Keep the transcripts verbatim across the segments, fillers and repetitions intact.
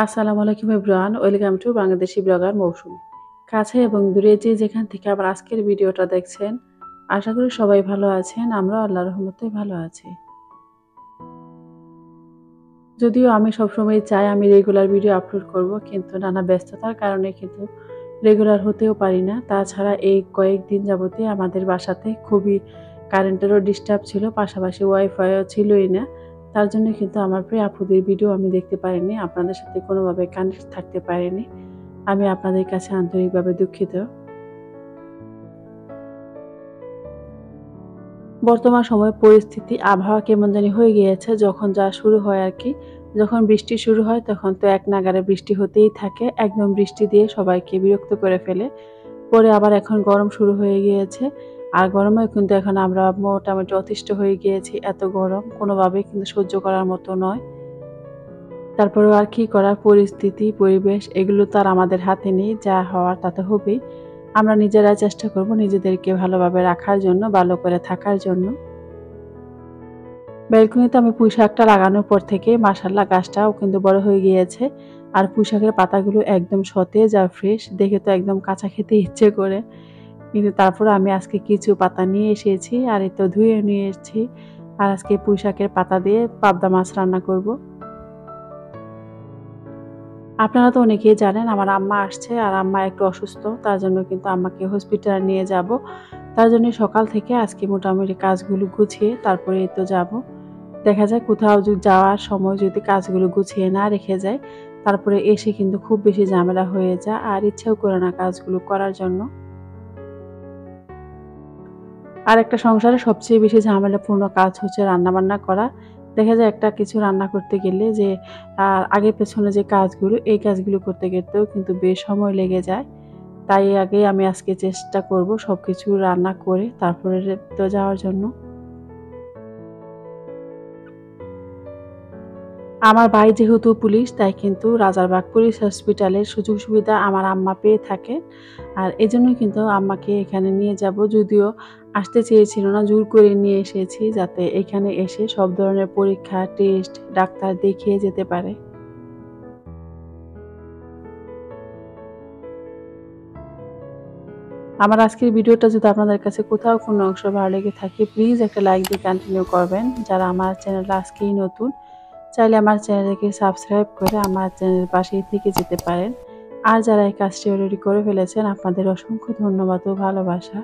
আসসালামু আলাইকুম everyone, welcome to Bangladeshi blogger Mousumi. কাছে এবং দূরে যে যেখান থেকে আবার আজকের ভিডিওটা দেখছেন, আশা করি সবাই ভালো আছেন। আমরা আল্লাহর রহমতে ভালো আছি। যদিও আমি সবসময় চাই আমি রেগুলার ভিডিও আপলোড করব, কিন্তু নানা ব্যস্ততার কারণে কিন্তু রেগুলার হতেও পারি না। তাছাড়া এই কয়েকদিন যাবতে আমাদের বাসাতে খুবই কারেন্টেরও ডিস্টার্ব ছিল, পাশাপাশি ওয়াইফাইও ছিলই না। তার জন্য কিন্তু আমার প্রিয় আপুদের ভিডিও আমি দেখতে পারিনি, আপনাদের সাথে কোনোভাবে কানেক্ট থাকতে পারিনি। আমি আপনাদের কাছে আন্তরিকভাবে দুঃখিত। বর্তমান সময় পরিস্থিতি আবহাওয়া কেমন জানি হয়ে গিয়েছে। যখন যা শুরু হয় আর কি, যখন বৃষ্টি শুরু হয় তখন তো এক নাগারে বৃষ্টি হতেই থাকে, একদম বৃষ্টি দিয়ে সবাইকে বিরক্ত করে ফেলে। পরে আবার এখন গরম শুরু হয়ে গিয়েছে, আর গরমে কিন্তু এখন আমরা মোটামুটি অতিষ্ঠ হয়ে গিয়েছি। এত গরম কোনোভাবেই কিন্তু সহ্য করার মতো নয়। তারপরেও আর কি করার, পরিস্থিতি পরিবেশ এগুলো তো আর আমাদের হাতে নেই, যা হওয়ার তা তো হবেই। আমরা নিজেরা চেষ্টা করব নিজেদেরকে ভালোভাবে রাখার জন্য, ভালো করে থাকার জন্য। ব্যালকনিতে আমি পুঁইশাকটা লাগানোর পর থেকে মাশাআল্লাহ গাছটাও কিন্তু বড় হয়ে গিয়েছে, আর পুঁইশাকের পাতাগুলো একদম সতেজ আর ফ্রেশ, দেখে তো একদম কাঁচা খেতে ইচ্ছে করে। কিন্তু তারপর আমি আজকে কিছু পাতা নিয়ে এসেছি, আর এ তো ধুয়ে নিয়ে এসেছি, আর আজকে পুঁইশাকের পাতা দিয়ে পাবদা মাছ রান্না করব। আপনারা তো অনেকেই জানেন আমার আম্মা আসছে, আর আম্মা একটু অসুস্থ, তার জন্য কিন্তু আম্মাকে হসপিটালে নিয়ে যাব। তার জন্য সকাল থেকে আজকে মোটামুটি কাজগুলো গুছিয়ে তারপরে তো যাব। দেখা যায় কোথাও যাওয়ার সময় যদি কাজগুলো গুছিয়ে না রেখে যায়, তারপরে এসে কিন্তু খুব বেশি ঝামেলা হয়ে যায়, আর ইচ্ছেও করে না কাজগুলো করার জন্য। আর একটা সংসারে সবচেয়ে বেশি ঝামেলাপূর্ণ কাজ হচ্ছে রান্নাবান্না করা। দেখা যায় একটা কিছু রান্না করতে গেলে যে আর আগে পেছনে যে কাজগুলো, এই কাজগুলো করতে গেলেও কিন্তু বেশ সময় লেগে যায়। তাই আগে আমি আজকে চেষ্টা করব সব কিছু রান্না করে তারপরে তো যাওয়ার জন্য। আমার ভাই যেহেতু পুলিশ, তাই কিন্তু রাজারবাগ পুলিশ হসপিটালের সুযোগ সুবিধা আমার আম্মা পেয়ে থাকে, আর এজন্য কিন্তু আম্মাকে এখানে নিয়ে যাব। যদিও আসতে চেয়েছিল না, জোর করে নিয়ে এসেছি যাতে এখানে এসে সব ধরনের পরীক্ষা টেস্ট ডাক্তার দেখিয়ে যেতে পারে। আমার আজকের ভিডিওটা যদি আপনাদের কাছে কোথাও কোনো অংশ ভালো লেগে থাকে, প্লিজ একটা লাইক দিয়ে কন্টিনিউ করবেন। যারা আমার চ্যানেলে আজকেই নতুন, চাইলে আমার চ্যানেলকে সাবস্ক্রাইব করে আমার চ্যানেলের পাশেই থেকে যেতে পারেন। আর যারা এই কাজটি অলরেডি করে ফেলেছেন, আপনাদের অসংখ্য ধন্যবাদ ও ভালোবাসা।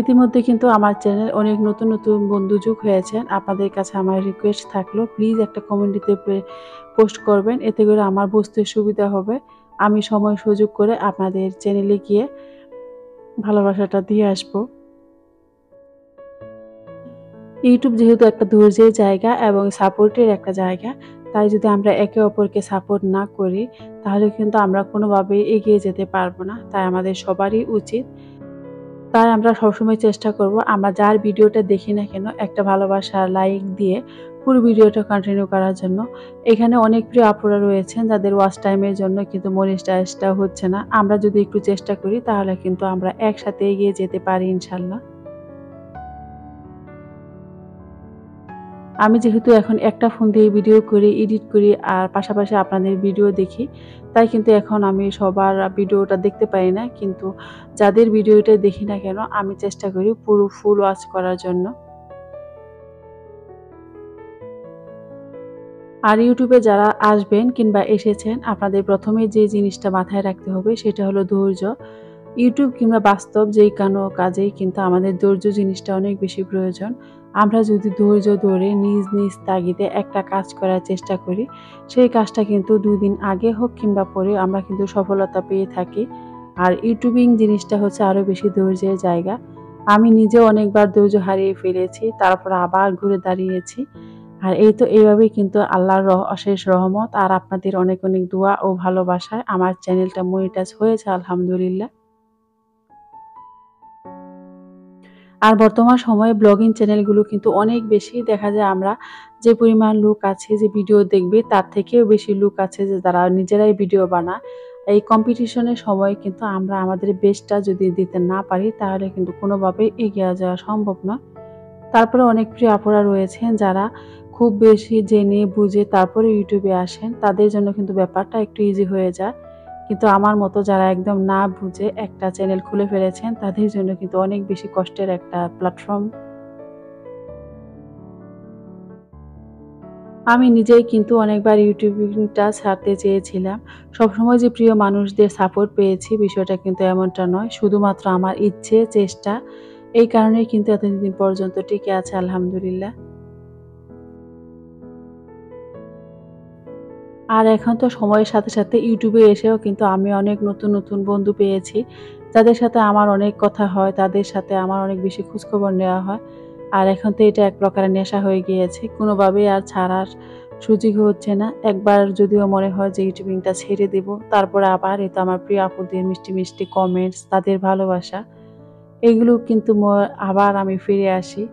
ইতিমধ্যে কিন্তু আমার চ্যানেল অনেক নতুন নতুন বন্ধু যোগ হয়েছেন, আপনাদের কাছে আমার রিকোয়েস্ট থাকলো প্লিজ একটা কমেন্টে পোস্ট করবেন, এতে করে আমার বুঝতে সুবিধা হবে। আমি সময় সুযোগ করে আপনাদের চ্যানেলে গিয়ে ভালোবাসাটা দিয়ে আসবো। ইউটিউব যেহেতু একটা ধৈর্যের জায়গা এবং সাপোর্টের একটা জায়গা, তাই যদি আমরা একে অপরকে সাপোর্ট না করি তাহলে কিন্তু আমরা কোনোভাবেই এগিয়ে যেতে পারবো না। তাই আমাদের সবারই উচিত, তাই আমরা সবসময় চেষ্টা করব আমরা যার ভিডিওটা দেখি না কেন একটা ভালোবাসা লাইক দিয়ে পুরো ভিডিওটা কন্টিনিউ করার জন্য। এখানে অনেক প্রিয় আপুরা রয়েছেন যাদের ওয়াচ টাইমের জন্য কিন্তু মনিটাইজটা হচ্ছে না। আমরা যদি একটু চেষ্টা করি তাহলে কিন্তু আমরা একসাথে এগিয়ে যেতে পারি ইনশাল্লাহ। আমি যেহেতু এখন একটা ফোন দিয়ে ভিডিও করি, এডিট করি, আর পাশাপাশি আপনাদের ভিডিও দেখি, তাই কিন্তু এখন আমি সবার ভিডিওটা দেখতে পারি না। কিন্তু যাদের ভিডিওটা দেখি না কেন আমি চেষ্টা করি পুরো ফুল ওয়াচ করার জন্য। আর ইউটিউবে যারা আসবেন কিংবা এসেছেন, আপনাদের প্রথমে যে জিনিসটা মাথায় রাখতে হবে সেটা হলো ধৈর্য। ইউটিউব কিংবা বাস্তব যে কোনো কাজেই কিন্তু আমাদের ধৈর্য জিনিসটা অনেক বেশি প্রয়োজন। আমরা যদি ধৈর্য ধরে নিজ নিজ তাগিদে একটা কাজ করার চেষ্টা করি, সেই কাজটা কিন্তু দুই দিন আগে হোক কিংবা পরে আমরা কিন্তু সফলতা পেয়ে থাকি। আর ইউটিউবিং জিনিসটা হচ্ছে আরও বেশি ধৈর্যের জায়গা। আমি নিজেও অনেকবার ধৈর্য হারিয়ে ফেলেছি, তারপর আবার ঘুরে দাঁড়িয়েছি। আর এই তো এইভাবেই কিন্তু আল্লাহর অশেষ রহমত আর আপনাদের অনেক অনেক দোয়া ও ভালোবাসায় আমার চ্যানেলটা মনিটাইজ হয়েছে আলহামদুলিল্লাহ। আর বর্তমান সময়ে ব্লগিং চ্যানেলগুলো কিন্তু অনেক বেশি, দেখা যায় আমরা যে পরিমাণ লোক আছে যে ভিডিও দেখবে তার থেকেও বেশি লোক আছে যে তারা নিজেরাই ভিডিও বানায়। এই কম্পিটিশনের সময় কিন্তু আমরা আমাদের বেস্টটা যদি দিতে না পারি তাহলে কিন্তু কোনোভাবেই এগিয়ে যাওয়া সম্ভব না। তারপরে অনেক প্রিয় আপুরা রয়েছেন যারা খুব বেশি জেনে বুঝে তারপরে ইউটিউবে আসেন তাদের জন্য কিন্তু ব্যাপারটা একটু ইজি হয়ে যায়, কিন্তু আমার মতো যারা একদম না বুঝে একটা চ্যানেল খুলে ফেলেছেন তাদের জন্য কিন্তু অনেক বেশি কষ্টের একটা প্ল্যাটফর্ম। আমি নিজেই কিন্তু অনেকবার ইউটিউবিংটা ছাড়তে চেয়েছিলাম, সবসময় যে প্রিয় মানুষদের সাপোর্ট পেয়েছি বিষয়টা কিন্তু এমনটা নয়, শুধুমাত্র আমার ইচ্ছে চেষ্টা এই কারণেই কিন্তু এতদিন পর্যন্ত টিকে আছে আলহামদুলিল্লাহ। আর এখন তো সময়ের সাথে সাথে ইউটিউবে এসেও কিন্তু আমি অনেক নতুন নতুন বন্ধু পেয়েছি যাদের সাথে আমার অনেক কথা হয়, তাদের সাথে আমার অনেক বেশি খোঁজখবর নেওয়া হয়। আর এখন তো এটা এক প্রকারে নেশা হয়ে গিয়েছে, কোনোভাবেই আর ছাড়ার সুযোগ হচ্ছে না। একবার যদিও মনে হয় যে ইউটিউবিংটা ছেড়ে দেব, তারপরে আবার এ তো আমার প্রিয় আপুদের মিষ্টি মিষ্টি কমেন্টস, তাদের ভালোবাসা, এগুলো কিন্তু আবার আমি ফিরে আসি।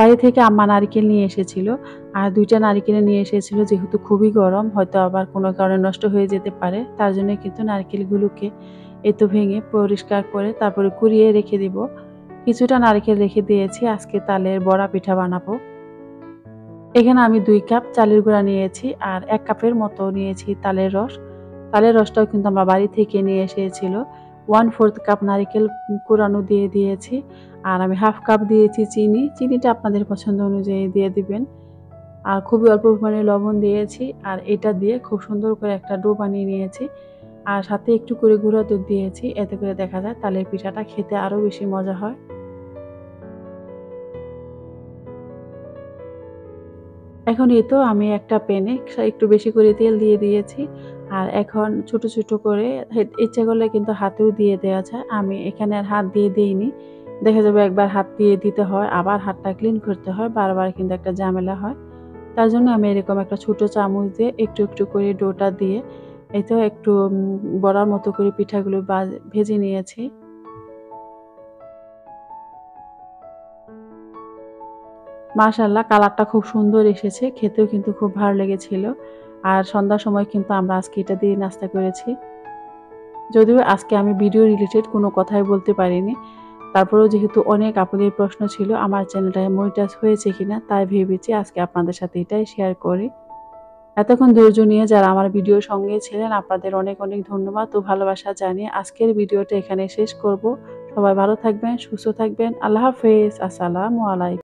বাড়ি থেকে আম্মা নারকেল নিয়ে এসেছিল, আর দুইটা নারকেল নিয়ে এসেছিল, যেহেতু খুবই গরম হয়তো আবার কোনো কারণে নষ্ট হয়ে যেতে পারে, তার জন্য কিন্তু নারকেলগুলোকে এত ভেঙে পরিষ্কার করে তারপরে কুড়িয়ে রেখে দিব। কিছুটা নারকেল রেখে দিয়েছি, আজকে তালের বড়া পিঠা বানাবো। এখানে আমি দুই কাপ চালের গুঁড়া নিয়েছি আর এক কাপের মতো নিয়েছি তালের রস। তালের রসটাও কিন্তু আমরা বাড়ি থেকে নিয়ে এসেছিল। ওয়ান ফোর্থ কাপ নারকেল কুড়ানো দিয়ে দিয়েছি, আর আমি হাফ কাপ দিয়েছি চিনি, চিনিটা আপনাদের পছন্দ অনুযায়ী দিয়ে দিবেন, আর খুবই অল্প পরিমাণে লবণ দিয়েছি। আর এটা দিয়ে খুব সুন্দর করে একটা ডো বানিয়ে নিয়েছি, আর সাথে একটু করে গুঁড়া দুধ দিয়েছি, এতে করে দেখা যায় তালের পিঠাটা খেতে আরও বেশি মজা হয়। এখন এই তো আমি একটা প্যানে একটু বেশি করে তেল দিয়ে দিয়েছি, আর এখন ছোট ছোট করে ইচ্ছা করলে কিন্তু হাতেও দিয়ে দেওয়া যায়, আমি এখানে আর হাত দিয়ে দিইনি। দেখা যাবে একবার হাত দিয়ে দিতে হয়, আবার হাতটা ক্লিন করতে হয়, বারবার কিন্তু একটা ঝামেলা হয়, তার জন্য আমি এরকম একটা ছোট চামচ দিয়ে একটু একটু করে ডোটা দিয়ে এই তো একটু বড়ার মতো করে পিঠাগুলো ভেজে নিয়েছি। মাশাআল্লাহ কালারটা খুব সুন্দর এসেছে, খেতেও কিন্তু খুব ভালো লেগেছিল। আর সন্ধ্যার সময় কিন্তু আমরা আজকে এটা দিয়ে নাস্তা করেছি, যদিও আজকে আমি ভিডিও রিলেটেড কোনো কথাই বলতে পারিনি, তারপরেও যেহেতু অনেক আপনাদের প্রশ্ন ছিল আমার চ্যানেলটায় মনিটাইজ হয়েছে কিনা, তাই ভেবেছি আজকে আপনাদের সাথে এটাই শেয়ার করি। এতক্ষণ ধৈর্য নিয়ে যারা আমার ভিডিওর সঙ্গে ছিলেন আপনাদের অনেক অনেক ধন্যবাদ ও ভালোবাসা জানিয়ে আজকের ভিডিওটা এখানে শেষ করব। সবাই ভালো থাকবেন, সুস্থ থাকবেন, আল্লাহ হাফেজ, আসসালামু আলাইকুম।